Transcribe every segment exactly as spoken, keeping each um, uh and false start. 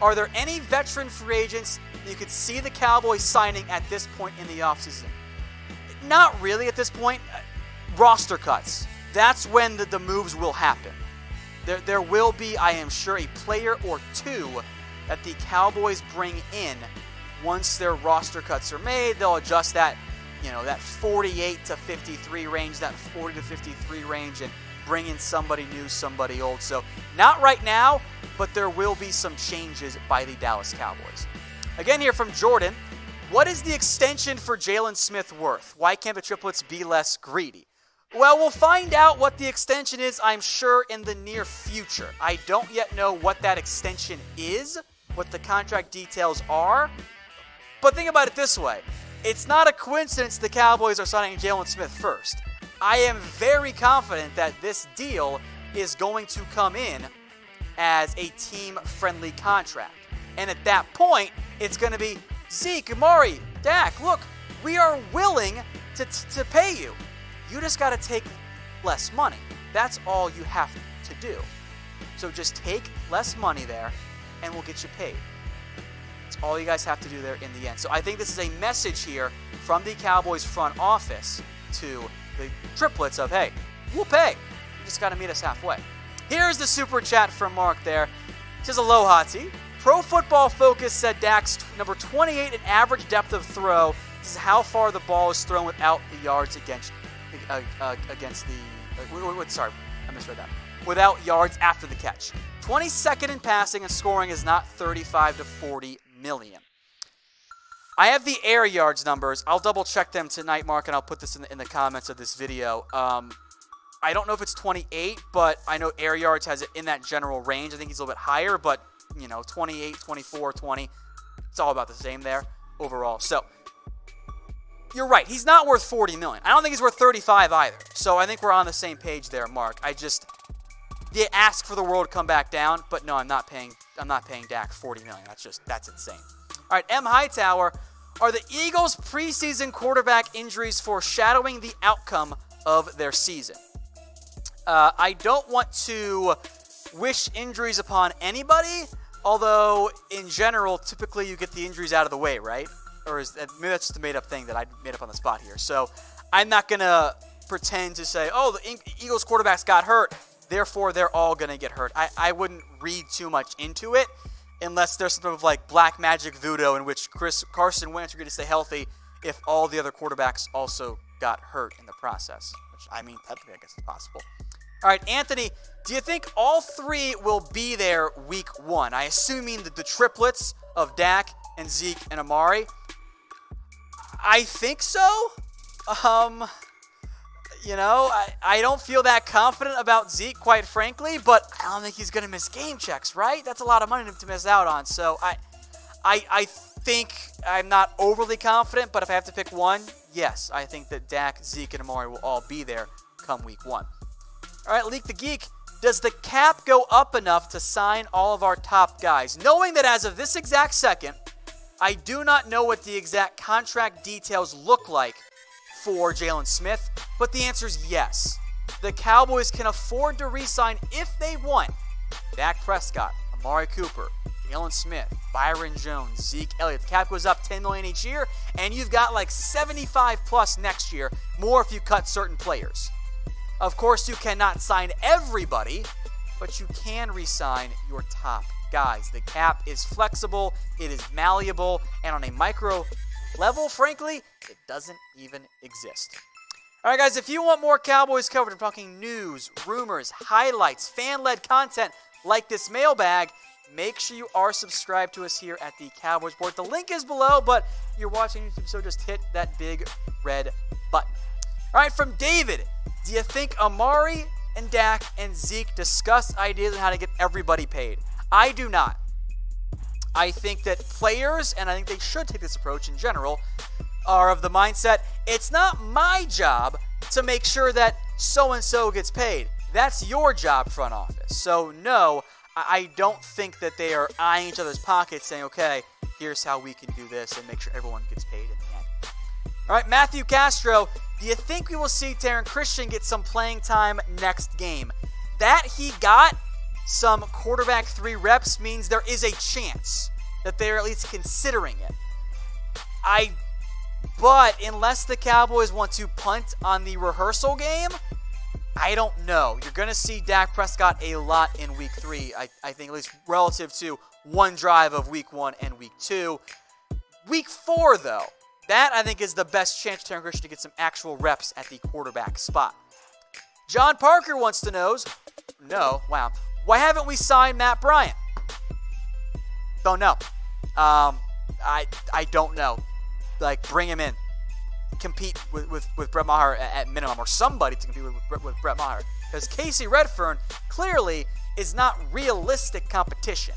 Are there any veteran free agents that you could see the Cowboys signing at this point in the offseason? Not really at this point. Roster cuts. That's when the, the moves will happen. There, there will be, I am sure, a player or two that the Cowboys bring in. Once their roster cuts are made, they'll adjust that, you know, that forty-eight to fifty-three range, that forty to fifty-three range, and bring in somebody new, somebody old. So not right now, but there will be some changes by the Dallas Cowboys. Again here from Jordan, what is the extension for Jaylon Smith worth? Why can't the triplets be less greedy? Well, we'll find out what the extension is, I'm sure, in the near future. I don't yet know what that extension is, what the contract details are. But think about it this way. It's not a coincidence the Cowboys are signing Jaylon Smith first. I am very confident that this deal is going to come in as a team-friendly contract. And at that point, it's going to be, Zeke, Amari, Dak, look, we are willing to, to pay you. You just got to take less money. That's all you have to do. So just take less money there, and we'll get you paid. That's all you guys have to do there in the end. So I think this is a message here from the Cowboys front office to the triplets of, hey, we'll pay. You just got to meet us halfway. Here's the super chat from Mark there. It says, aloha T. Pro Football Focus said Dak's number twenty-eight in average depth of throw. This is how far the ball is thrown without the yards against uh, uh, against the uh, – sorry, I misread that. Without yards after the catch. twenty-second in passing and scoring is not thirty-five to forty million. I have the air yards numbers. I'll double check them tonight, Mark, and I'll put this in the, in the comments of this video. Um, I don't know if it's twenty-eight, but I know air yards has it in that general range. I think he's a little bit higher, but, you know, twenty-eight, twenty-four, twenty. It's all about the same there overall. So you're right. He's not worth forty million. I don't think he's worth thirty-five either. So I think we're on the same page there, Mark. I just they ask for the world to come back down, but no, I'm not paying I'm not paying Dak forty million. That's just that's insane. All right, M. Hightower, are the Eagles' preseason quarterback injuries foreshadowing the outcome of their season? Uh, I don't want to wish injuries upon anybody, although in general, typically you get the injuries out of the way, right? Or is that, maybe that's just a made-up thing that I made up on the spot here. So I'm not going to pretend to say, oh, the Eagles' quarterback's got hurt, therefore they're all going to get hurt. I, I wouldn't read too much into it. Unless there's some sort of like black magic voodoo in which Chris Carson Wentz are going to stay healthy if all the other quarterbacks also got hurt in the process. Which, I mean, technically, I guess it's possible. All right, Anthony, do you think all three will be there week one? I assume mean the, the triplets of Dak and Zeke and Amari. I think so. Um, you know, I, I don't feel that confident about Zeke, quite frankly, but I don't think he's going to miss game checks, right? That's a lot of money to miss out on. So I, I, I think I'm not overly confident, but if I have to pick one, yes, I think that Dak, Zeke, and Amari will all be there come week one. All right, Leak the Geek, does the cap go up enough to sign all of our top guys? Knowing that as of this exact second, I do not know what the exact contract details look like for Jaylon Smith, but the answer is yes. The Cowboys can afford to re-sign, if they want, Dak Prescott, Amari Cooper, Jaylon Smith, Byron Jones, Zeke Elliott. The cap goes up ten million dollars each year, and you've got like seventy-five plus next year, more if you cut certain players. Of course, you cannot sign everybody, but you can re-sign your top guys. The cap is flexible, it is malleable, and on a micro level, frankly, it doesn't even exist. All right, guys, if you want more Cowboys coverage, I'm talking news, rumors, highlights, fan-led content like this mailbag, make sure you are subscribed to us here at the Cowboys Board. The link is below, but you're watching YouTube, so just hit that big red button. All right, from David, do you think Amari and Dak and Zeke discussed ideas on how to get everybody paid? I do not. I think that players, and I think they should take this approach in general, are of the mindset, it's not my job to make sure that so-and-so gets paid. That's your job, front office. So no, I don't think that they are eyeing each other's pockets saying, okay, here's how we can do this and make sure everyone gets paid in the end. All right, Matthew Castro, do you think we will see Taryn Christion get some playing time next game? That he got some quarterback three reps means there is a chance that they're at least considering it. I, but unless the Cowboys want to punt on the rehearsal game, I don't know. You're going to see Dak Prescott a lot in week three, I, I think, at least relative to one drive of week one and week two. Week four, though, that I think is the best chance for Taryn Christion to get some actual reps at the quarterback spot. John Parker wants to knows, no, wow, why haven't we signed Matt Bryant? Don't know. Um, I I don't know. Like, bring him in. Compete with, with, with Brett Maher at minimum, or somebody to compete with, with Brett Maher. Because Casey Redfern clearly is not realistic competition.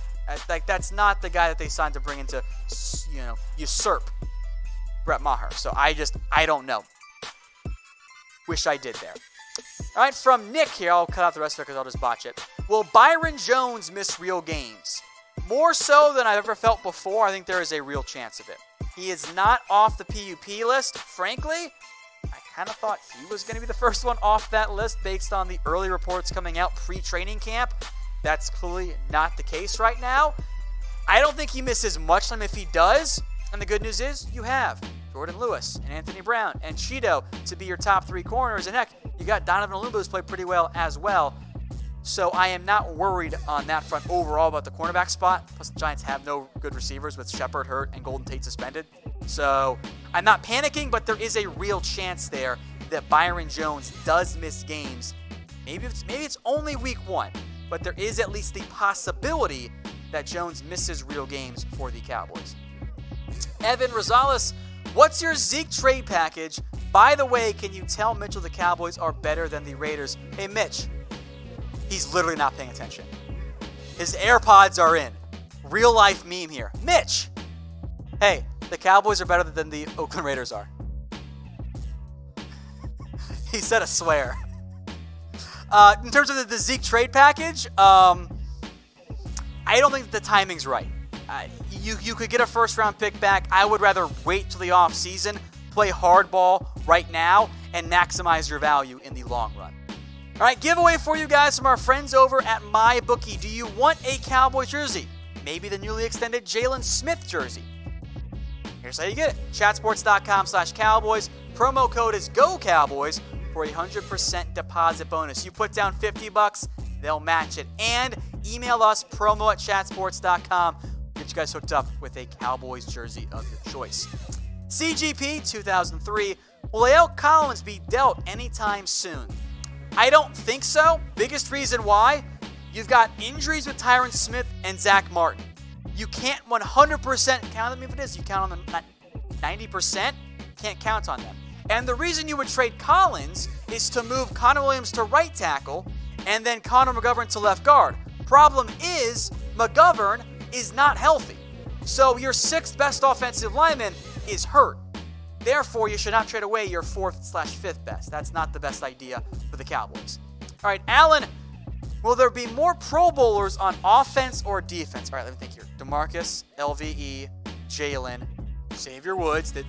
Like, that's not the guy that they signed to bring into, you know, usurp Brett Maher. So I just, I don't know. Wish I did there. All right, from Nick here, I'll cut out the rest of it because I'll just botch it. Will Byron Jones miss real games? More so than I've ever felt before, I think there is a real chance of it. He is not off the P U P list. Frankly, I kind of thought he was going to be the first one off that list based on the early reports coming out pre-training camp. That's clearly not the case right now. I don't think he misses much time if he does. And the good news is you have Jordan Lewis and Anthony Brown and Chido to be your top three corners. And heck, you got Donovan Olumbo who's played pretty well as well. So I am not worried on that front overall about the cornerback spot. Plus, the Giants have no good receivers with Shepard hurt and Golden Tate suspended. So I'm not panicking, but there is a real chance there that Byron Jones does miss games. Maybe it's, maybe it's only week one, but there is at least the possibility that Jones misses real games for the Cowboys. Evan Rosales, what's your Zeke trade package? By the way, can you tell Mitchell the Cowboys are better than the Raiders? Hey, Mitch. He's literally not paying attention. His AirPods are in. Real life meme here. Mitch! Hey, the Cowboys are better than the Oakland Raiders are. He said a swear. Uh, in terms of the, the Zeke trade package, um, I don't think the timing's right. Uh, you, you could get a first round pick back. I would rather wait till the offseason, play hardball right now, and maximize your value in the long run. All right, giveaway for you guys from our friends over at MyBookie. Do you want a Cowboy jersey? Maybe the newly extended Jaylon Smith jersey. Here's how you get it. Chatsports.com slash Cowboys. Promo code is GOCOWBOYS for a one hundred percent deposit bonus. You put down fifty bucks, they'll match it. And email us, promo at chatsports dot com. Get you guys hooked up with a Cowboys jersey of your choice. C G P two thousand three. Will La'el Collins be dealt anytime soon? I don't think so. Biggest reason why, you've got injuries with Tyron Smith and Zach Martin. You can't one hundred percent count on them if it is. You count on them at ninety percent. Can't count on them. And the reason you would trade Collins is to move Connor Williams to right tackle and then Connor McGovern to left guard. Problem is, McGovern is not healthy. So your sixth best offensive lineman is hurt. Therefore, you should not trade away your fourth slash fifth best. That's not the best idea for the Cowboys. All right, Alan, will there be more Pro Bowlers on offense or defense? All right, let me think here. DeMarcus, L V E, Jalen, Xavier Woods. That,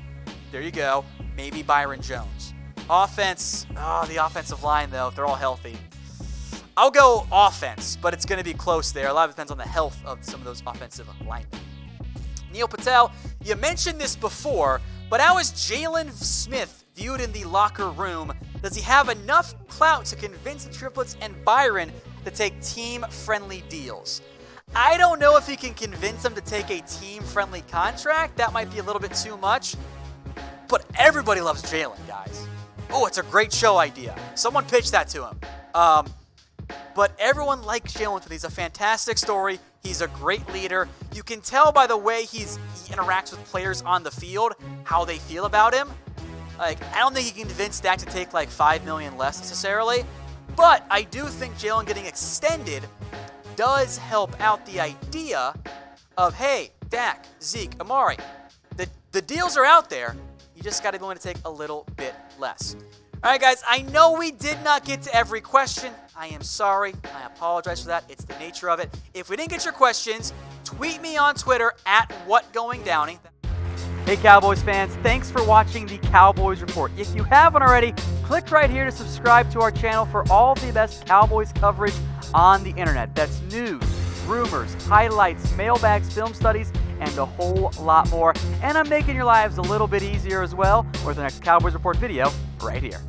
there you go. Maybe Byron Jones. Offense, oh, the offensive line, though, if they're all healthy. I'll go offense, but it's going to be close there. A lot of it depends on the health of some of those offensive linemen. Neil Patel, you mentioned this before, but how is Jaylon Smith viewed in the locker room? Does he have enough clout to convince the Triplets and Byron to take team-friendly deals? I don't know if he can convince them to take a team-friendly contract. That might be a little bit too much. But everybody loves Jalen, guys. Oh, it's a great show idea. Someone pitched that to him. Um, but everyone likes Jalen. He's a fantastic story. He's a great leader. You can tell by the way he's, he interacts with players on the field, how they feel about him. Like, I don't think he can convince Dak to take like five million dollars less necessarily, but I do think Jalen getting extended does help out the idea of, hey, Dak, Zeke, Amari, the, the deals are out there. You just got to be willing to take a little bit less. All right, guys, I know we did not get to every question. I am sorry. I apologize for that. It's the nature of it. If we didn't get your questions, tweet me on Twitter at WhatGoingDowny. Hey, Cowboys fans, thanks for watching the Cowboys Report. If you haven't already, click right here to subscribe to our channel for all of the best Cowboys coverage on the internet. That's news, rumors, highlights, mailbags, film studies, and a whole lot more. And I'm making your lives a little bit easier as well with the next Cowboys Report video right here.